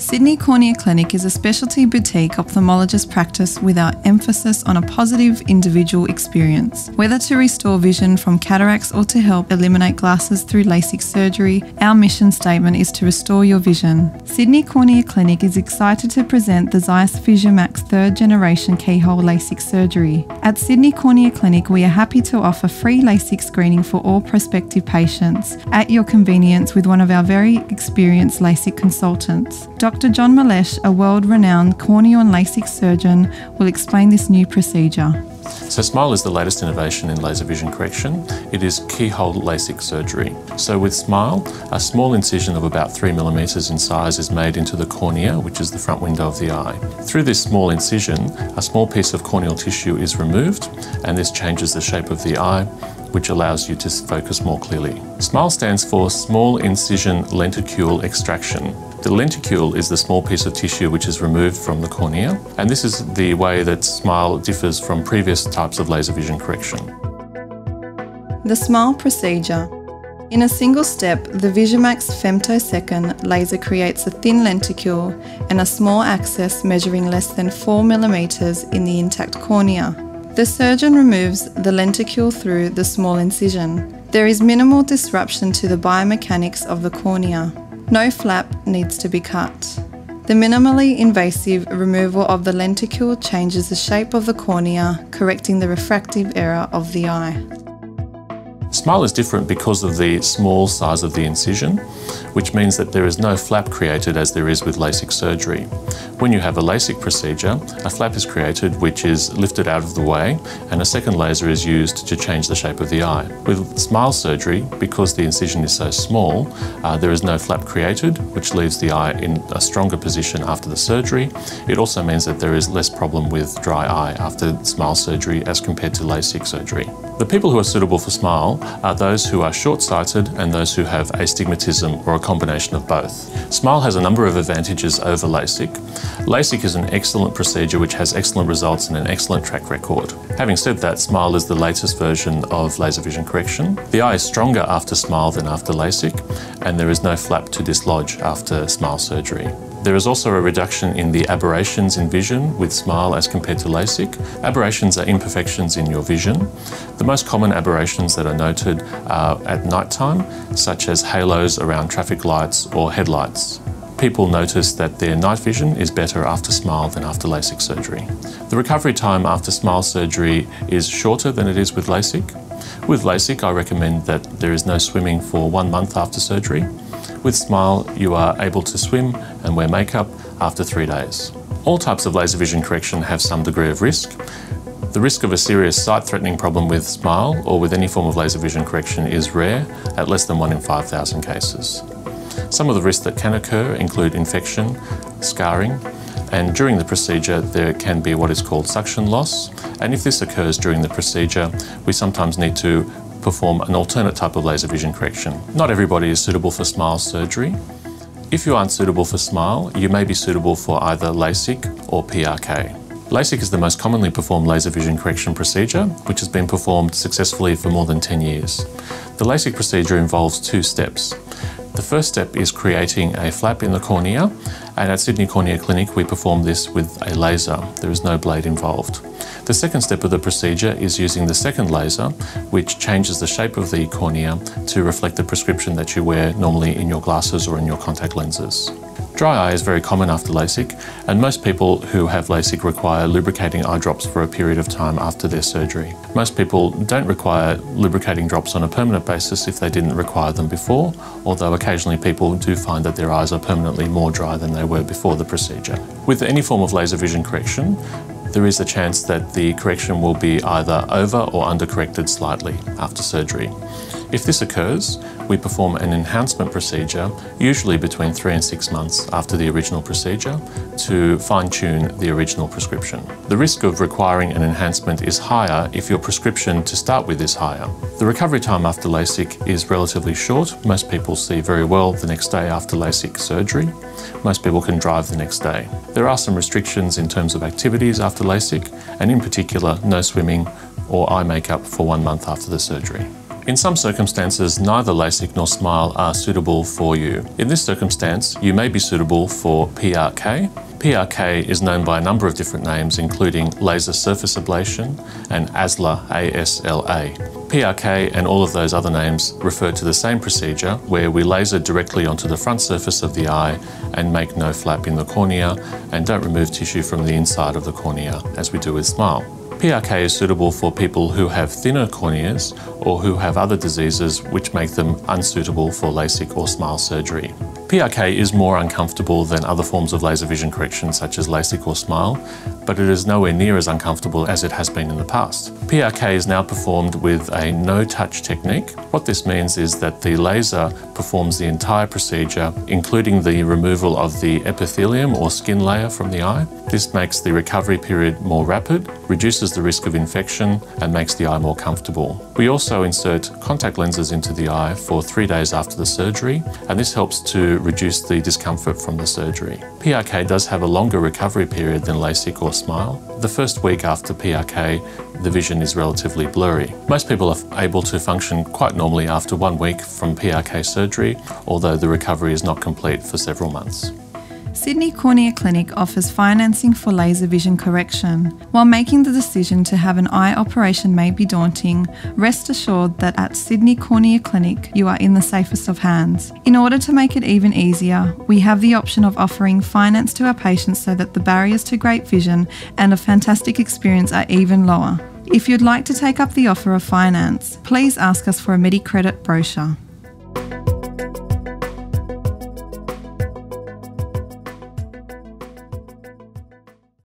Sydney Cornea Clinic is a specialty boutique ophthalmologist practice with our emphasis on a positive individual experience. Whether to restore vision from cataracts or to help eliminate glasses through LASIK surgery, our mission statement is to restore your vision. Sydney Cornea Clinic is excited to present the ZEISS VisuMax 3rd generation keyhole LASIK surgery. At Sydney Cornea Clinic, we are happy to offer free LASIK screening for all prospective patients at your convenience with one of our very experienced LASIK consultants. Dr. John Males, a world-renowned corneal and LASIK surgeon, will explain this new procedure. So SMILE is the latest innovation in laser vision correction. It is keyhole LASIK surgery. So with SMILE, a small incision of about 3 millimetres in size is made into the cornea, which is the front window of the eye. Through this small incision, a small piece of corneal tissue is removed, and this changes the shape of the eye, which allows you to focus more clearly. SMILE stands for Small Incision Lenticule Extraction. The lenticule is the small piece of tissue which is removed from the cornea, and this is the way that SMILE differs from previous types of laser vision correction. The SMILE procedure. In a single step, the VisuMax femtosecond laser creates a thin lenticule and a small axis measuring less than 4 millimetres in the intact cornea. The surgeon removes the lenticule through the small incision. There is minimal disruption to the biomechanics of the cornea. No flap needs to be cut. The minimally invasive removal of the lenticule changes the shape of the cornea, correcting the refractive error of the eye. SMILE is different because of the small size of the incision, which means that there is no flap created as there is with LASIK surgery. When you have a LASIK procedure, a flap is created which is lifted out of the way and a second laser is used to change the shape of the eye. With SMILE surgery, because the incision is so small, there is no flap created, which leaves the eye in a stronger position after the surgery. It also means that there is less problem with dry eye after SMILE surgery as compared to LASIK surgery. The people who are suitable for SMILE are those who are short-sighted and those who have astigmatism or a combination of both. SMILE has a number of advantages over LASIK. LASIK is an excellent procedure which has excellent results and an excellent track record. Having said that, SMILE is the latest version of laser vision correction. The eye is stronger after SMILE than after LASIK, and there is no flap to dislodge after SMILE surgery. There is also a reduction in the aberrations in vision with SMILE as compared to LASIK. Aberrations are imperfections in your vision. The most common aberrations that are noted are at night time, such as halos around traffic lights or headlights. People notice that their night vision is better after SMILE than after LASIK surgery. The recovery time after SMILE surgery is shorter than it is with LASIK. With LASIK, I recommend that there is no swimming for 1 month after surgery. With SMILE, you are able to swim and wear makeup after 3 days. All types of laser vision correction have some degree of risk. The risk of a serious sight-threatening problem with SMILE or with any form of laser vision correction is rare, at less than 1 in 5,000 cases. Some of the risks that can occur include infection, scarring, and during the procedure there can be what is called suction loss, and if this occurs during the procedure, we sometimes need to perform an alternate type of laser vision correction. Not everybody is suitable for SMILE surgery. If you aren't suitable for SMILE, you may be suitable for either LASIK or PRK. LASIK is the most commonly performed laser vision correction procedure, which has been performed successfully for more than 10 years. The LASIK procedure involves 2 steps. The first step is creating a flap in the cornea, and at Sydney Cornea Clinic we perform this with a laser. There is no blade involved. The second step of the procedure is using the second laser, which changes the shape of the cornea to reflect the prescription that you wear normally in your glasses or in your contact lenses. Dry eye is very common after LASIK, and most people who have LASIK require lubricating eye drops for a period of time after their surgery. Most people don't require lubricating drops on a permanent basis if they didn't require them before, although occasionally people do find that their eyes are permanently more dry than they were before the procedure. With any form of laser vision correction, there is a chance that the correction will be either over or undercorrected slightly after surgery. If this occurs, we perform an enhancement procedure, usually between 3 and 6 months after the original procedure, to fine-tune the original prescription. The risk of requiring an enhancement is higher if your prescription to start with is higher. The recovery time after LASIK is relatively short. Most people see very well the next day after LASIK surgery. Most people can drive the next day. There are some restrictions in terms of activities after LASIK, and in particular, no swimming or eye makeup for 1 month after the surgery. In some circumstances, neither LASIK nor SMILE are suitable for you. In this circumstance, you may be suitable for PRK. PRK is known by a number of different names, including laser surface ablation and ASLA, ASLA. PRK and all of those other names refer to the same procedure where we laser directly onto the front surface of the eye and make no flap in the cornea and don't remove tissue from the inside of the cornea as we do with SMILE. PRK is suitable for people who have thinner corneas or who have other diseases which make them unsuitable for LASIK or SMILE surgery. PRK is more uncomfortable than other forms of laser vision correction such as LASIK or SMILE, but it is nowhere near as uncomfortable as it has been in the past. PRK is now performed with a no-touch technique. What this means is that the laser performs the entire procedure, including the removal of the epithelium or skin layer from the eye. This makes the recovery period more rapid, reduces the risk of infection, and makes the eye more comfortable. We also insert contact lenses into the eye for 3 days after the surgery, and this helps to reduce the discomfort from the surgery. PRK does have a longer recovery period than LASIK or SMILE. The first week after PRK, the vision is relatively blurry. Most people are able to function quite normally after 1 week from PRK surgery, although the recovery is not complete for several months. Sydney Cornea Clinic offers financing for laser vision correction. While making the decision to have an eye operation may be daunting, rest assured that at Sydney Cornea Clinic, you are in the safest of hands. In order to make it even easier, we have the option of offering finance to our patients so that the barriers to great vision and a fantastic experience are even lower. If you'd like to take up the offer of finance, please ask us for a MediCredit brochure.